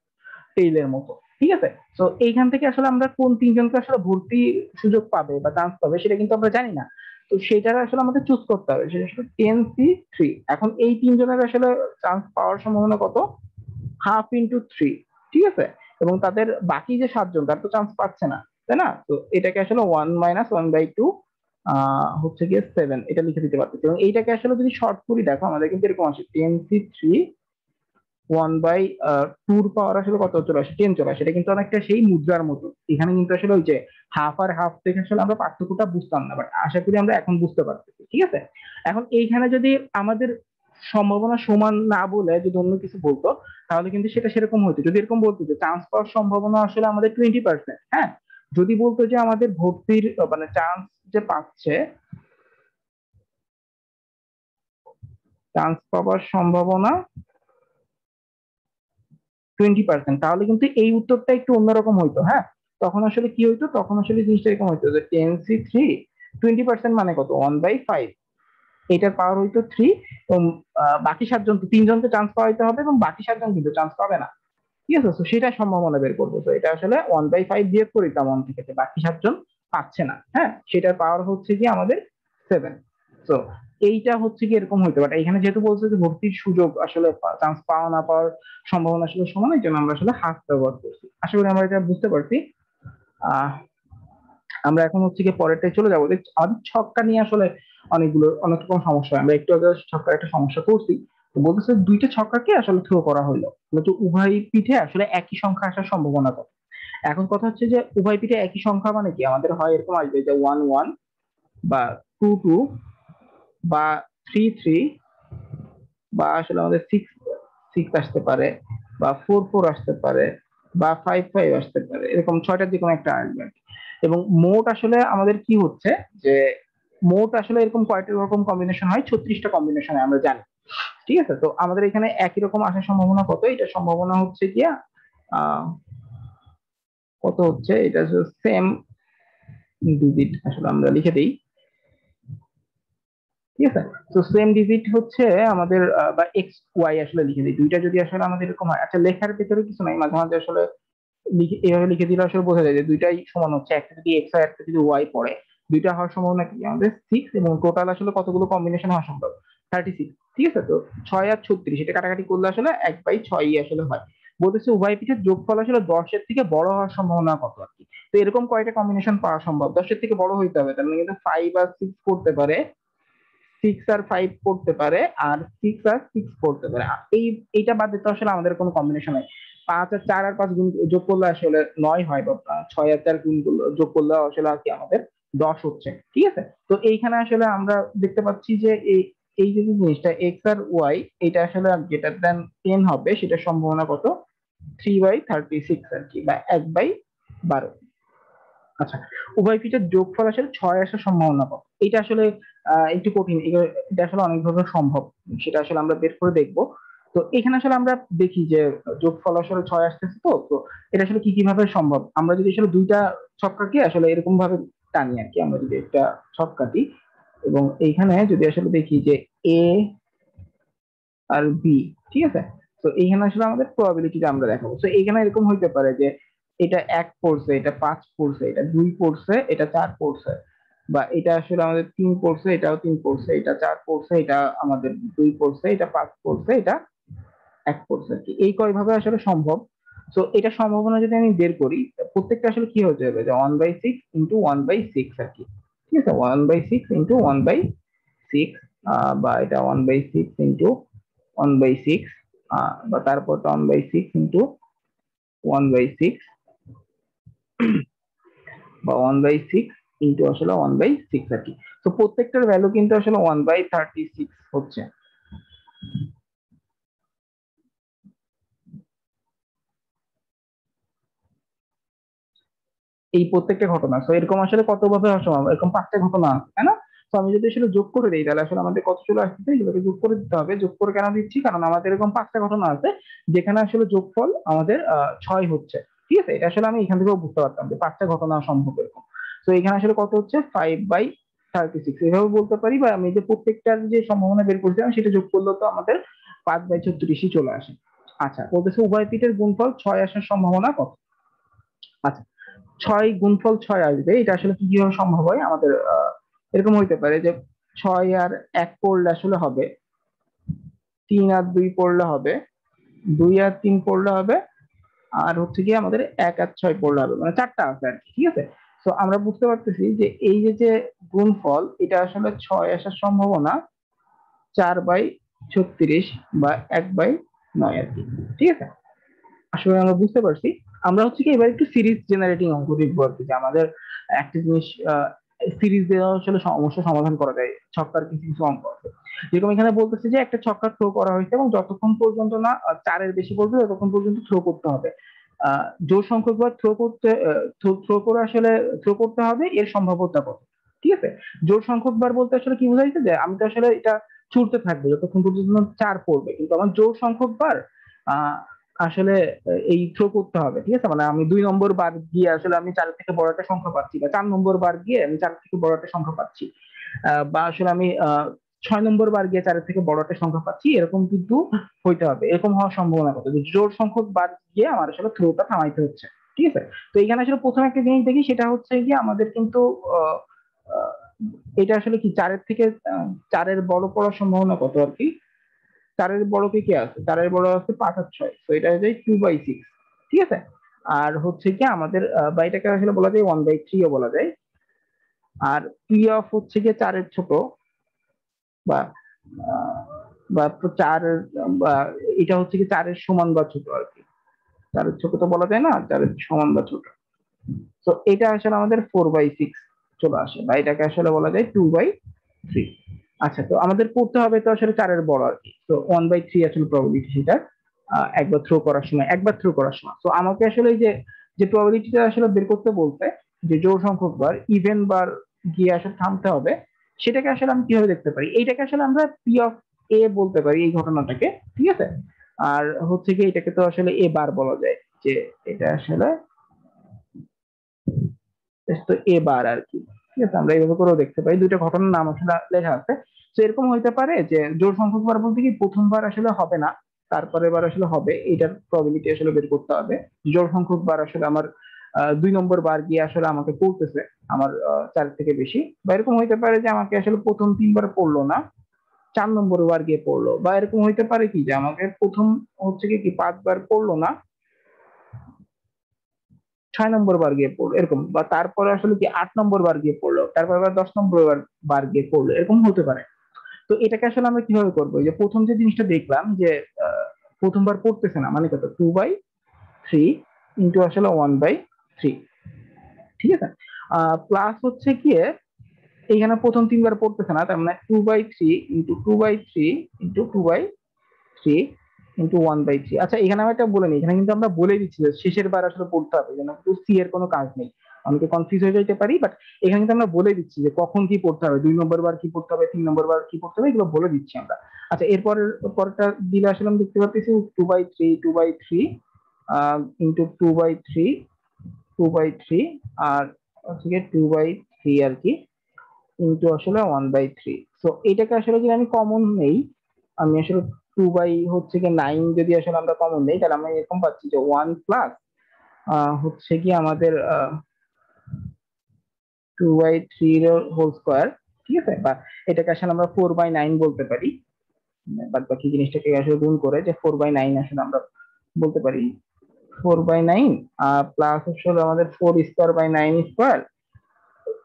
টেইলের মতো, ঠিক আছে। তো এইখান থেকে আসলে আমরা কোন 3 জনকে আসলে ভর্তি সুযোগ পাবে বা চান্স পাবে সেটা কিন্তু আমরা জানি না, তো সেটা আসলে আমাদের চুজ করতে হবে, সেটা আসলে 10C3। এখন এই 3 জনের আসলে চান্স পাওয়ার সম্ভাবনা কত, হাফ ইনটু 3 ঠিক আছে এবং তাদের বাকি যে 7 জন তার তো চান্স পাচ্ছে না তাই না তো এটাকে আসলে 1 - 1/2 হচ্ছে কি 7 এটা লিখে দিতে পারতেছি এবং এইটাকে আসলে যদি শর্ট করি দেখো আমাদের কিন্তু এরকম আসে 10c3 1/2 পাওয়ার আসলে কত চলে আসে 10 চলে আসে এটা কিন্তু অনেকটা সেই মুদ্রার মতো এখানে কিন্তু আসলে ওই যে হাফ আর হাফ থেকে আসলে আমরা পার্থক্যটা বুঝতাম না বাট আশা করি আমরা এখন বুঝতে পারতেছি ঠিক আছে এখন এইখানে যদি আমাদের সম্ভাবনা সমান না বলে যদি অন্য কিছু বলতো তাহলে কিন্তু সেটা সেরকম হতো যদি এরকম বলতো যে চান্স পাওয়ার সম্ভাবনা আসলে আমাদের 20% হ্যাঁ যদি বলতো যে আমাদের ভর্তির মানে চান্স যে পাচ্ছে চান্স পাওয়ার সম্ভাবনা 20% তাহলে কিন্তু এই উত্তরটা একটু অন্যরকম হইতো হ্যাঁ তখন আসলে কি হইতো তখন আসলে জিনিসটা এরকম হইতো যে 10c3 20% মানে কত 1/5 এটার পাওয়ার হইতো 3 এবং বাকি 7 জন 3 জনকে চান্স পাওয়াইতে হবে এবং বাকি 7 জন কিন্তু চান্স পাবে না ঠিক আছে সো সেটা সম্ভাবনা বের করব তো এটা আসলে 1/5 দিয়ে করি তাম অন থেকে বাকি 7 জন পাচ্ছে না হ্যাঁ সেটার পাওয়ার হচ্ছে কি আমাদের 7 সো এইটা হচ্ছে কি এরকম হইতো বাট এখানে যেহেতু বলছে যে ভর্তির সুযোগ আসলে চান্স পাওয়া না পাওয়ার সম্ভাবনা আসলে সমান এইজন্য আমরা আসলে হাফ ব্যবহার করছি আশা করি আমরা এটা বুঝতে পারছি আমরা এখন হচ্ছে কি পরেরটাই চলে যাব দেখো আর ছক্কা নিয়ে আসলে অনেকগুলো অনেক রকম সমস্যা আমরা একটু আগে ছক্কার একটা সমস্যা করছি তো বলতেছে দুইটা ছক্কাকে আসলে থ্রো করা হলো মানে উভয় পিঠে আসলে একই সংখ্যা আসার সম্ভাবনা কত এখন কথা হচ্ছে যে উভয় পিঠে একই সংখ্যা মানে কি আমাদের হয় এরকম আসবে যে 1 1 বা 2 2 বা 3 3 বা আসলে আমাদের 6 6 আসতে পারে বা 4 4 আসতে পারে বা 5 5 আসতে পারে এরকম 6টা যে কোনো একটা আসবে এবং মোট আসলে আমাদের কি হচ্ছে যে মোট আসলে এরকম কয়টা রকম কম্বিনেশন হয় 36টা কম্বিনেশন আমরা জানি ঠিক আছে তো আমাদের এখানে একই রকম আসার সম্ভাবনা কত এটা সম্ভাবনা হচ্ছে কি কত হচ্ছে এটা সেম ডিজিট আসলে আমরা লিখে দেই ঠিক আছে তো সেম ডিজিট হচ্ছে আমাদের বা এক্স ওয়াই আসলে লিখে দেই দুইটা যদি আসলে আমাদের এরকম হয় আচ্ছা লেখার ভিতরে কিছু নাই মাঝে মাঝে আসলে এইভাবে লিখে দিলে আসলে বোঝা যায় যে দুইটাই সমান হচ্ছে একটা যদি এক্স আর একটা যদি ওয়াই পড়ে দুইটা হওয়ার সম্ভাবনা কি আমাদের 6 এবং টোটাল আসলে কতগুলো কম্বিনেশন হওয়া সম্ভব 36 ঠিক আছে তো 6 আর 36 এটা কাটাকাটি করলে আসলে 1/6 আসলে হয় বলতেছে উভয় পিঠের যোগফল আসলে 10 এর থেকে বড় হওয়ার সম্ভাবনা কত আর কি তো এরকম কয়টা কম্বিনেশন পাওয়া সম্ভব 10 এর থেকে বড় হইতে হবে তার মানে কিন্তু 5 আর 6 করতে পারে 6 আর 5 করতে পারে আর 6 আর 6 করতে পারে এইটা বাদ দিতে আসলে আমাদের কোনো কম্বিনেশন নাই 5 আর 4 আর 5 গুণ যোগ করলে আসলে 9 হয় বা 6 আর 4 গুণ যোগ করলে আসলে আর কি আমাদের 10 হচ্ছে ঠিক আছে তো এইখানে আসলে আমরা দেখতে পাচ্ছি যে এই যে জিনিসটা x আর y এটা আসলে গ্রেটার দ্যান 10 হবে সেটা সম্ভাবনা কত 3/36 আর কি বা 1/12 আচ্ছা উভয় পিঠের যোগফল আসলে 6 আসার সম্ভাবনা কত এটা আসলে একটু কঠিন এটা আসলে অনেকভাবে সম্ভব সেটা আসলে আমরা বের করে দেখব তো এখানে আসলে আমরা দেখি যে যোগফল আসলে 6 আসতেছে তো এটা আসলে কি কিভাবে সম্ভব আমরা যদি আসলে দুইটা ছক্কাকে আসলে এরকম ভাবে টানি আর কি আমরা যদি একটা ছক কাটি এবং এইখানে যদি আসলে দেখি যে a আর b ঠিক আছে তো এইখানে আসলে আমাদের প্রবাবিলিটিটা আমরা দেখাবো তো এইখানে এরকম হইতে পারে যে এটা 1 পড়ছে এটা 5 পড়ছে এটা 2 পড়ছে এটা 4 পড়ছে বা এটা আসলে আমাদের 3 পড়ছে এটাও 3 পড়ছে এটা 4 পড়ছে এটা আমাদের 2 পড়ছে এটা 5 পড়ছে এটা 1 পড়ছে কি এই কয় ভাবে আসলে সম্ভব সো এটা সম্ভাবনা যদি আমি বের করি প্রত্যেকটা আসলে কি হয়ে যাবে যে 1/6 × 1/6 আর কি ঠিক আছে 1/6 × 1/6 বা এটা 1/6 × 1/6 বা তারপর 1/6 × 1/6 বা 1/6 × আসলে 1/6 আর কি তো প্রত্যেকটার ভ্যালু কিন্তু আসলে 1/36 হচ্ছে এই প্রত্যেকটা ঘটনা সো এরকম আসলে কত ভাবে সম্ভব এরকম 5টা ঘটনা আছে তাই না তো আমি যদি আসলে যোগ করে দেই তাহলে আসলে আমাদের কত চলে আসছে এগুলোকে যোগ করে দিতে হবে যোগ করে কেন দিচ্ছি কারণ আমাদের এরকম 5টা ঘটনা আছে যেখানে আসলে যোগফল আমাদের 6 হচ্ছে ঠিক আছে এটা আসলে আমি এখান থেকেও বুঝতে পারতাম যে 5টা ঘটনা সম্ভব এরকম সো এখানে আসলে কত হচ্ছে 5/36 এভাবে বলতে পারি বা আমি যে প্রত্যেকটার যে সম্ভাবনা বের করছিলাম সেটা যোগ করলে তো আমাদের 5/36 ই চলে আসে আচ্ছা বলতেছে উভয় পিঠের গুণফল 6 আসার সম্ভাবনা কত আচ্ছা 6 গুণফল 6 আসবে এটা আসলে কি কিভাবে সম্ভব হয় আমাদের এরকম হইতে পারে যে 6 আর 1 পড়লে আসলে হবে 3 আর 2 পড়লে হবে দুই আর তিন পড়লে হবে আর হচ্ছে কি আমাদের এক আর ছয় পড়লে হবে মানে চারটা আছে আর কি। ঠিক আছে, তো আমরা বুঝতে পারতেছি যে এই যে যে গুণফল এটা আসলে ছয় আসার সম্ভাবনা 4/36 বা 1/9 আর কি। ঠিক আছে, আসলে আমরা বুঝতে পারছি। আমরা হচ্ছে কি এবার একটু সিরিজ জেনারেটিং অঙ্ক দেখবো আর কি, যে আমাদের একটা জিনিস সিরিজ দেওয়া আসলে সমস্যা সমাধান করা যায়। ছক্কার কিছু কিছু অঙ্ক আছে যেরকম এখানে বলতেছে যে একটা ছক্কা থ্রো করা হয়েছে এবং যতক্ষণ পর্যন্ত না 4-এর বেশি পড়বে ততক্ষণ পর্যন্ত থ্রো করতে হবে। জোর সংখ্যক বার থ্রো করে হবে, এর সম্ভাব্যতা কত। ঠিক আছে, জোর সংখ্যক বার বলতে আসলে কি বোঝাইছে যে আমি তো আসলে এটা ছুটতে থাকবো যতক্ষণ পর্যন্ত 4 পড়বে, কিন্তু আমার জোর সংখ্যক বার আসলে এই থ্রো করতে হবে। ঠিক আছে, মানে আমি 2 নম্বর বার গিয়ে আসলে আমি 4 থেকে বড় একটা সংখ্যা পাচ্ছি বা 4 নম্বর বার গিয়ে আমি 4 থেকে বড় একটা সংখ্যা পাচ্ছি বা আসলে আমি 6 নম্বর বার গিয়ে 4 থেকে বড় একটা সংখ্যা পাচ্ছি, এরকম কিন্তু হইতে হবে। এরকম হওয়ার সম্ভাবনা কত, জোড় সংখ্যক বার গিয়ে আমার আসলে থ্রোটা থামাইতে হচ্ছে। ঠিক আছে, তো এখানে আসলে প্রথম একটা জিনিস দেখি সেটা হচ্ছে যে আমাদের কিন্তু এটা আসলে কি 4-এর বড় পড়ার সম্ভাবনা কত আর কি। 4-এর বড় কি আছে, 4-এর বড় আছে 5 আর 6, তো এটা হয়ে যায় 2/6। ঠিক আছে, আর হচ্ছে কি আমাদের বা এটাকে আসলে বলা যায় 1/3 ও বলা যায়। আর p অফ হচ্ছে কি 4-এর ছোট বা 4 বা এটা হচ্ছে কি 4-এর সমান বা ছোট আর কি। 4-এর ছোট তো বলা যায় না, 4-এর সমান বা ছোট, তো এটা আসলে আমাদের 4/6 চলে আসে বা এটাকে আসলে বলা যায় 2/3। আচ্ছা, তো আমাদের পড়তে হবে তো আসলে 4-এর বড় আর কি, তো 1/3 আসলে প্রবাবিলিটি সেটা একবার থ্রো করার সময়। তো আমাকে আসলে যে প্রবাবিলিটিটা আসলে বের করতে বলতে যে জোড় সংখ্যক বার ইভেন বার গিয়ে আসলে থামতে হবে, সেটাকে আসলে আমি কিভাবে দেখতে পারি, এইটাকে আসলে আমরা p অফ a বলতে পারি এই ঘটনাটাকে। ঠিক আছে, আর হচ্ছে কি এটাকে তো আসলে a বার বলা যায়, যে এটা আসলে তো a বার আর কি। ঠিক আছে, আমরা এইভাবে করেও দেখতে পাই, দুইটা ঘটনার নাম আসলে লেখা আছে। তো এরকম হইতে পারে যে জোড় সংখ্যক বার বলতে কি প্রথমবার আসলে হবে না, তারপরের বার আসলে হবে, এটার প্রবাবিলিটি আসলে বের করতে হবে। জোড় সংখ্যক বার আসলে আমার 2 নম্বর বার গিয়ে আসলে আমাকে পড়তেছে আমার 4 থেকে বেশি, বা এরকম হইতে পারে যে আমাকে আসলে প্রথম 3 বার পড়লো না, 4 নম্বর বার গিয়ে পড়লো, বা এরকম হইতে পারে কি যে আমাকে প্রথম হচ্ছে কি 5 বার পড়লো না, 6 নম্বর বার গিয়ে পড়লো এরকম, বা তারপরে আসলে কি 8 নম্বর বার গিয়ে পড়লো, তারপরে আবার 10 নম্বর বার গিয়ে পড়লো, এরকম হতে পারে। তো এটাকে আসলে আমরা কিভাবে করবো, যে প্রথম যে জিনিসটা দেখলাম যে প্রথমবার পড়তেছে না মানে কত 2/3 ইন্টু আসলে 1/3। ঠিক আছে, প্লাস হচ্ছে কি এইখানে প্রথম 3 বার পড়তেছে না, তার মানে 2/3 ইন্টু 2/3 ইন্টু 2/3 ইন্টু 1/3। আচ্ছা, এখানে আমি এটা বলে নিই, এখানে কিন্তু আমরা বলে দিচ্ছি যে শেষের বার আসলে পড়তে হবে, যেন c এর কোনো কাজ নেই, অনেকে কনফিউজ হয়ে যেতে পারি, বাট এখানে কিন্তু আমরা বলে দিচ্ছি যে কখন কি পড়তে হবে, 2 নম্বর বার কি পড়তে হবে, 3 নম্বর বার কি পড়তে হবে, এগুলো বলে দিচ্ছি আমরা। আচ্ছা, এরপরটা দিলে আসলে আমি দেখতে পাচ্ছি 2/3 ইন্টু 2/3 আর হচ্ছে 2/3 আর কি ইন্টু আসলে 1/3। সো এটাকে আসলে যদি আমি কমন নেই, আমি আসলে 2 হচ্ছে কি 9 যদি আসলে আমরা কমন নেই, তাহলে আমরা এরকম পাচ্ছি যে 1 প্লাস হচ্ছে কি আমাদের 2/3 এর হোল স্কয়ার। ঠিক আছে, বা এটাকে আসলে আমরা 4/9 বলতে পারি, বাদ বাকি জিনিসটাকে আসলে গুণ করে যে 4/9 আসলে আমরা বলতে পারি। 4/9 প্লাস আসলে আমাদের 4²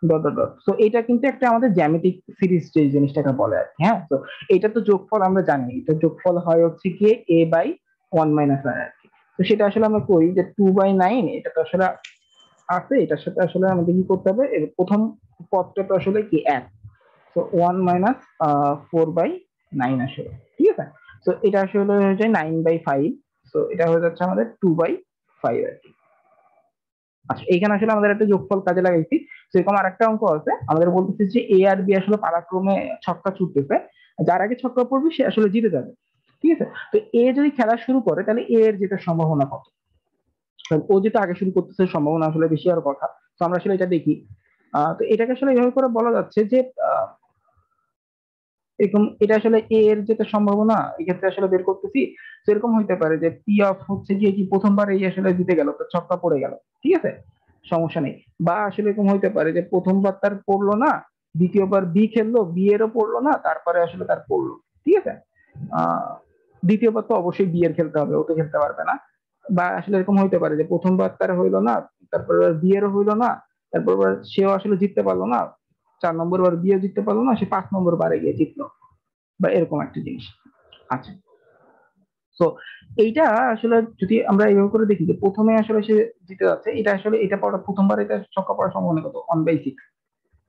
ডট। সো এটা কিন্তু একটা আমাদের জ্যামিতিক সিরিজ যে জিনিসটাকে বলে আর কি। হ্যাঁ, তো এটা তো যোগফল আমরা জানি, এটা যোগফল হয় হচ্ছে কি a/1 - r আর কি। তো সেটা আসলে আমরা করি যে 2/9 এটা তো আসলে আছে, এটার সাথে আসলে আমাদের কি করতে হবে, প্রথম পদটা তো আসলে কি 1, তো 1 - 4/9 আসলে। ঠিক আছে, তো এটা আসলে হয়ে যায় 9/5, তো এটা হয়ে যাচ্ছে আমাদের 2/5 আর কি। আচ্ছা, এখানে আসলে আমাদের একটা যোগফল কাজে লাগাইছি। সেরকম আরেকটা অঙ্ক আছে, আমাদের বলতেছে যে a আর b আসলে পালাক্রমে ছক্কা ছুটতেছে, যার আগে ছক্কা পড়বে সে আসলে জিতে যাবে। ঠিক আছে, তো a যদি খেলা শুরু করে তাহলে a এর জেতার সম্ভাবনা কত, ও যেটা আগে শুরু করতেছে সম্ভাবনা আসলে বেশি আর কথা। তো আমরা আসলে এটা দেখি, তো এটাকে আসলে এইভাবে করে বলা যাচ্ছে যে এরকম এটা আসলে a এর যেটা সম্ভাবনা এক্ষেত্রে আসলে বের করতেছি। তো এরকম হইতে পারে যে p অফ হচ্ছে কি প্রথমবার এই আসলে জিতে গেল, তো ছক্কা পড়ে গেল, ঠিক আছে সমস্যা নেই, বা আসলে এরকম হইতে পারে যে প্রথমবার তার পড়লো না, দ্বিতীয়বার b খেললো, b এরও পড়লো না, তারপরে আসলে তার পড়লো। ঠিক আছে, দ্বিতীয়বার তো অবশ্যই বিয়ের খেলতে হবে, ওটা খেলতে পারবে না। বা আসলে এরকম হইতে পারে যে প্রথমবার তার হইলো না, তারপর বিয়েরও হইলো না, তারপর সেও আসলে জিততে পারলো না, 4 নম্বর বার বিয়ে জিততে পারলো না, সে 5 নম্বর বারে গিয়ে জিতলো, বা এরকম একটা জিনিস আছে। তো এইটা আসলে যদি আমরা এইভাবে করে দেখি যে প্রথমে আসলে সে জিতে যাচ্ছে, এটা আসলে এটা পড়া প্রথমবার এটা ছক্কা পড়ার সম্ভাবনা কত, 1/6,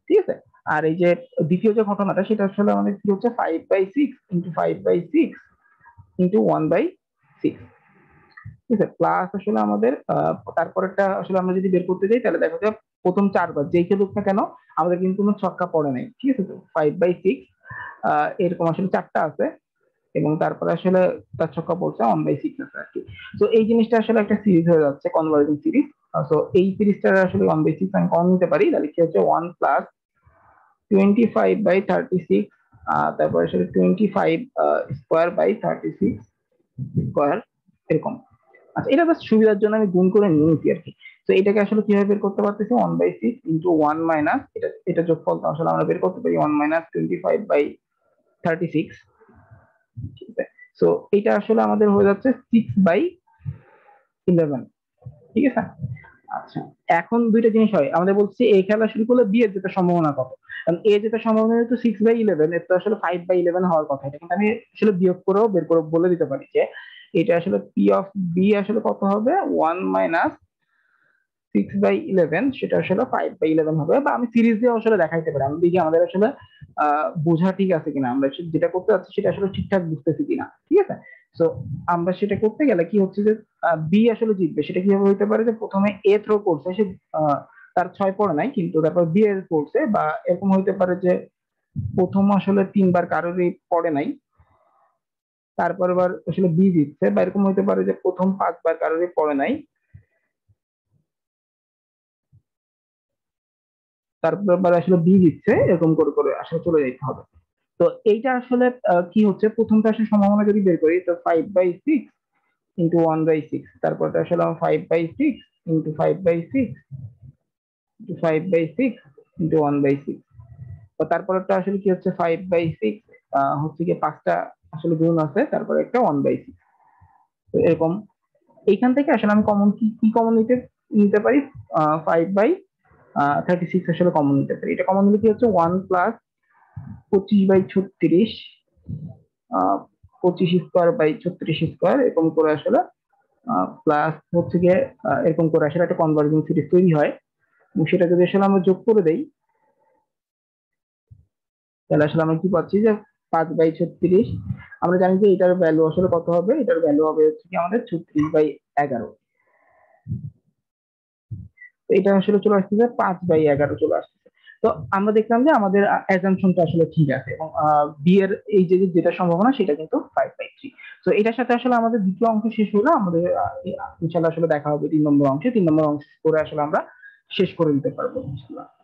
ঠিক আছে। আর এই যে দ্বিতীয় যে ঘটনাটা সেটা আসলে আমাদের কি হচ্ছে 5/6 × 5/6 × 1/6, ঠিক আছে, প্লাস আসলে আমাদের তারপরেরটা আসলে আমরা যদি বের করতে যাই তাহলে দেখা যায় প্রথম 4 বার যেই খেলুক না কেন আমাদের কিন্তু কোনো ছক্কা পড়ে নাই, ঠিক আছে। তো 5/6 এরকম আসলে 4টা আছে এবং তারপরে আসলে তার ছক্কা পড়ছে 1/6 আছে আর কি। তো এই জিনিসটা আসলে একটা সিরিজ হয়ে যাচ্ছে, কনভার্জিং সিরিজ। তো এই সিরিজটা আসলে 1/6 আমি কম নিতে পারি, তাহলে কি হচ্ছে 1 + 25/36, তারপরে আসলে 25² / 36², এরকম। আচ্ছা, এটা বাস সুবিধার জন্য আমি গুণ করে নিয়েছি আর কি। তো এটাকে আসলে কিভাবে বের করতে পারতেছি, 1/6 × 1 - এটা যোগফল আসলে আমরা বের করতে পারি 1 - 25/36, ঠিক আছে। সো এটা আসলে আমাদের হয়ে যাচ্ছে 6/11, ঠিক আছে। আচ্ছা, এখন দুইটা জিনিস হয়, আমাদের বলছি এই খেলা শুরু করলে বিয়ের যেটা সম্ভাবনা কত, কারণ এ যেটা সম্ভাবনা তো 6/11, এটা আসলে 5/11 হওয়ার কথা। এটা কিন্তু আমি আসলে বিয়োগ করেও বের করে বলে দিতে পারি যে এটা আসলে পি অফ বি আসলে কত হবে, 1 - 6/11, সেটা আসলে 5/11 হবে। বা আমি সিরিজ দিয়ে আসলে দেখাইতে পারি, আমি দেখি আমাদের আসলে বোঝা ঠিক আছে কিনা, আমরা যেটা করতে যাচ্ছি সেটা আসলে ঠিকঠাক বুঝতেছি কিনা, ঠিক আছে। সো আমরা সেটা করতে গেলে কি হচ্ছে যে বি আসলে জিতবে, সেটা কিভাবে হইতে পারে যে প্রথমে এ থ্রো করছে, সে তার 6 পড়ে নাই কিন্তু তারপর বি এর করছে, বা এরকম হইতে পারে যে প্রথম আসলে 3 বার কারোরই পড়ে নাই, তারপর বার আসলে বি জিতছে, বা এরকম হইতে পারে যে প্রথম 5 বার কারোরই পড়ে নাই, তারপর আসলে বি জিতছে, এরকম করে করে আসলে চলে যেতে হবে। তো এইটা আসলে কি হচ্ছে, প্রথমটা আসলে সম্ভাবনা যদি বের করি তো 5/6 × 1/6, তারপরটা আসলে 5/6 × 5/6 × 5/6 × 1/6, তারপরটা আসলে কি হচ্ছে 5/6 হচ্ছে কি 5টা আসলে গুণ আছে, তারপরে একটা 1/6, তো এরকম। এইখান থেকে আসলে আমি কমন কি কমন নিতে পারি, 5/36 আসলে কমন নিতে পারি। এটা কমন নিলে কি হচ্ছে 1 + 25/36, 25² / 36², এরকম করে আসলে প্লাস হচ্ছে গিয়ে এরকম করে আসলে একটা কনভার্জিং সিরিজ তৈরি হয়। সেটা যদি আসলে আমরা যোগ করে দেই তাহলে আসলে আমরা কি পাচ্ছি যে 5/36। আমরা জানি যে এটার ভ্যালু আসলে কত হবে, এটার ভ্যালু হবে হচ্ছে কি আমাদের 36/11। এটা আসলে চলে আসছে যে 5/11 চলে আসছে। তো আমরা দেখলাম যে আমাদের অ্যাজাম্পশনটা আসলে ঠিক আছে এবং বি এর এই যে যেটা সম্ভাবনা সেটা কিন্তু 5/3। তো এটার সাথে আসলে আমাদের দ্বিতীয় অংশ শেষ হলো। আমাদের ইনশাআল্লাহ আসলে দেখা হবে 3 নম্বর অংশে। 3 নম্বর অংশ করে আসলে আমরা শেষ করে দিতে পারবো ইনশাআল্লাহ।